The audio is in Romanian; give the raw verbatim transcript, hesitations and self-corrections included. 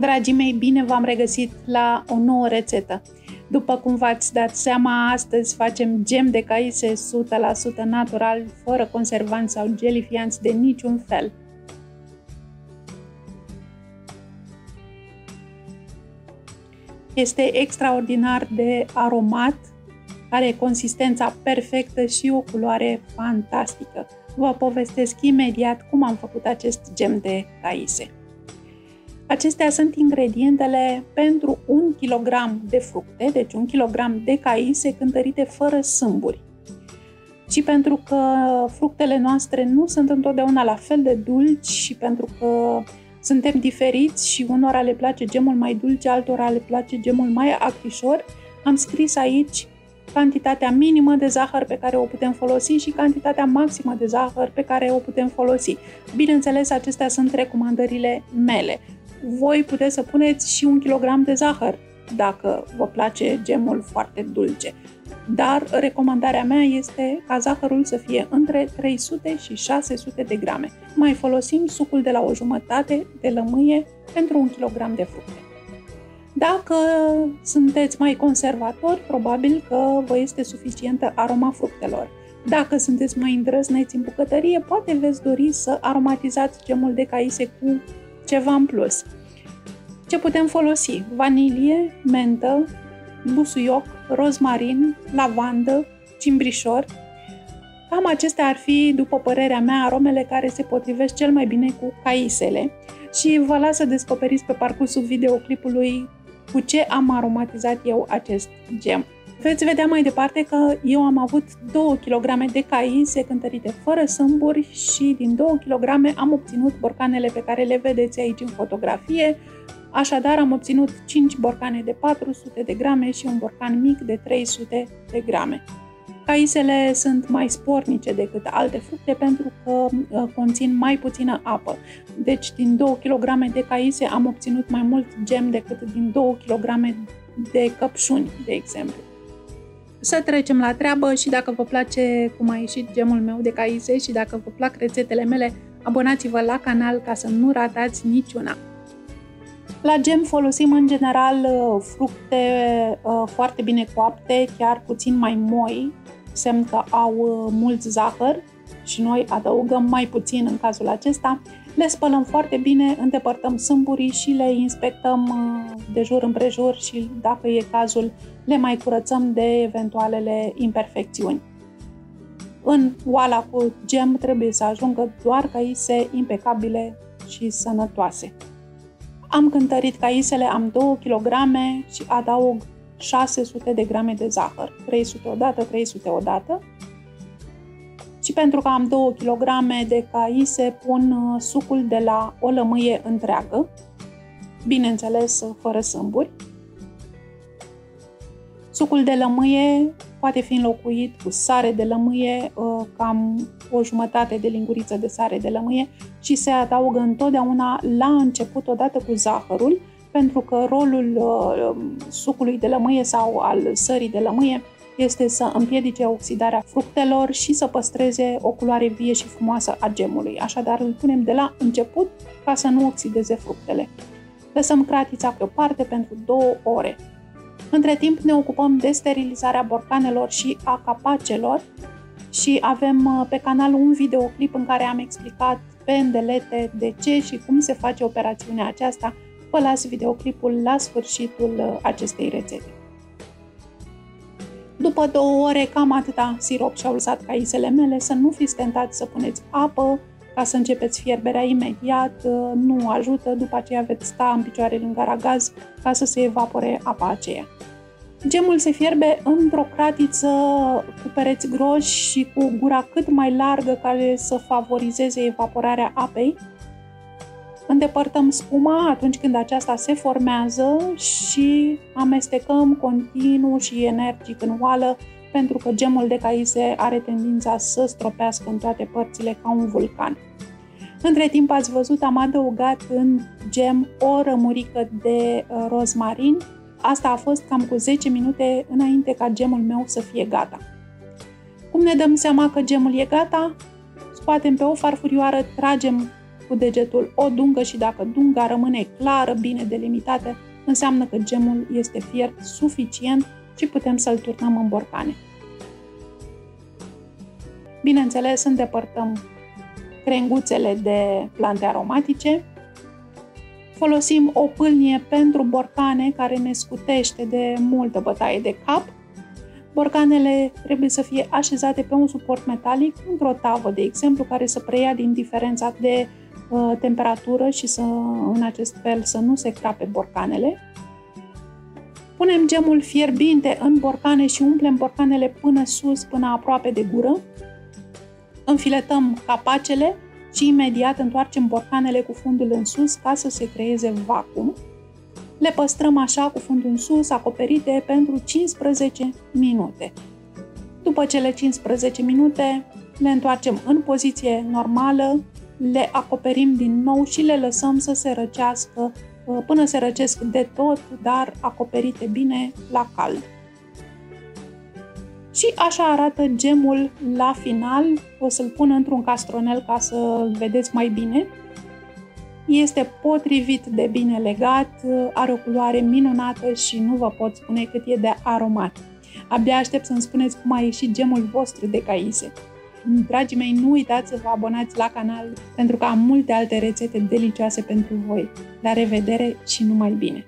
Dragii mei, bine v-am regăsit la o nouă rețetă. După cum v-ați dat seama, astăzi facem gem de caise o sută la sută natural, fără conservanți sau gelifianți de niciun fel. Este extraordinar de aromat, are consistența perfectă și o culoare fantastică. Vă povestesc imediat cum am făcut acest gem de caise. Acestea sunt ingredientele pentru un kilogram de fructe, deci un kilogram de caise cântărite fără sâmburi. Și pentru că fructele noastre nu sunt întotdeauna la fel de dulci și pentru că suntem diferiți și unora le place gemul mai dulce, altora le place gemul mai acrișor, am scris aici cantitatea minimă de zahăr pe care o putem folosi și cantitatea maximă de zahăr pe care o putem folosi. Bineînțeles, acestea sunt recomandările mele. Voi puteți să puneți și un kilogram de zahăr dacă vă place gemul foarte dulce. Dar recomandarea mea este ca zahărul să fie între trei sute și șase sute de grame. Mai folosim sucul de la o jumătate de lămâie pentru un kilogram de fructe. Dacă sunteți mai conservatori, probabil că vă este suficientă aroma fructelor. Dacă sunteți mai îndrăzneți în bucătărie, poate veți dori să aromatizați gemul de caise cu ceva în plus. Ce putem folosi? Vanilie, mentă, busuioc, rozmarin, lavandă, cimbrișor. Cam acestea ar fi, după părerea mea, aromele care se potrivesc cel mai bine cu caisele și vă las să descoperiți pe parcursul videoclipului cu ce am aromatizat eu acest gem. Veți vedea mai departe că eu am avut două kilograme de caise cântărite fără sâmburi și din două kilograme am obținut borcanele pe care le vedeți aici în fotografie. Așadar am obținut cinci borcane de patru sute de grame și un borcan mic de trei sute de grame. Caisele sunt mai spornice decât alte fructe pentru că conțin mai puțină apă. Deci din două kilograme de caise am obținut mai mult gem decât din două kilograme de căpșuni, de exemplu. Să trecem la treabă și dacă vă place cum a ieșit gemul meu de caise și dacă vă plac rețetele mele, abonați-vă la canal ca să nu ratați niciuna. La gem folosim în general fructe foarte bine coapte, chiar puțin mai moi, semn că au mult zahăr și noi adăugăm mai puțin în cazul acesta. Le spălăm foarte bine, îndepărtăm sâmburii și le inspectăm de jur împrejur și, dacă e cazul, le mai curățăm de eventualele imperfecțiuni. În oala cu gem trebuie să ajungă doar caise impecabile și sănătoase. Am cântărit caisele, am două kilograme și adaug șase sute de grame de zahăr, trei sute odată, trei sute odată. Și pentru că am două kilograme de caise, pun sucul de la o lămâie întreagă, bineînțeles fără sâmburi. Sucul de lămâie poate fi înlocuit cu sare de lămâie, cam o jumătate de linguriță de sare de lămâie, și se adaugă întotdeauna la început odată cu zahărul, pentru că rolul sucului de lămâie sau al sării de lămâie este să împiedice oxidarea fructelor și să păstreze o culoare vie și frumoasă a gemului. Așadar îl punem de la început ca să nu oxideze fructele. Lăsăm cratița deoparte pentru două ore. Între timp ne ocupăm de sterilizarea borcanelor și a capacelor și avem pe canal un videoclip în care am explicat pe îndelete de ce și cum se face operațiunea aceasta. Vă las videoclipul la sfârșitul acestei rețete. După două ore, cam atâta sirop și-au lăsat caisele mele. Să nu fiți tentați să puneți apă ca să începeți fierberea imediat, nu ajută, după aceea veți sta în picioare lângă aragaz ca să se evapore apa aceea. Gemul se fierbe într-o cratiță cu pereți groși și cu gura cât mai largă care să favorizeze evaporarea apei. Îndepărtăm spuma atunci când aceasta se formează și amestecăm continuu și energic în oală, pentru că gemul de caise are tendința să stropească în toate părțile ca un vulcan. Între timp, ați văzut, am adăugat în gem o rămurică de rozmarin. Asta a fost cam cu zece minute înainte ca gemul meu să fie gata. Cum ne dăm seama că gemul e gata? Scoatem pe o farfurioară, tragem cu degetul o dungă și dacă dunga rămâne clară, bine delimitată, înseamnă că gemul este fiert suficient și putem să-l turnăm în borcane. Bineînțeles, îndepărtăm crenguțele de plante aromatice. Folosim o pâlnie pentru borcane care ne scutește de multă bătaie de cap. Borcanele trebuie să fie așezate pe un suport metalic, într-o tavă, de exemplu, care să preia din diferența de uh, temperatură și să, în acest fel să nu se crape borcanele. Punem gemul fierbinte în borcane și umplem borcanele până sus, până aproape de gură. Înfiletăm capacele și imediat întoarcem borcanele cu fundul în sus ca să se creeze vacuum. Le păstrăm așa cu fundul în sus, acoperite, pentru cincisprezece minute. După cele cincisprezece minute le întoarcem în poziție normală, le acoperim din nou și le lăsăm să se răcească până se răcesc de tot, dar acoperite bine la cald. Și așa arată gemul la final. O să-l pun într-un castronel ca să-l vedeți mai bine. Este potrivit de bine legat, are o culoare minunată și nu vă pot spune cât e de aromat. Abia aștept să-mi spuneți cum a ieșit gemul vostru de caise. Dragii mei, nu uitați să vă abonați la canal pentru că am multe alte rețete delicioase pentru voi. La revedere și numai bine!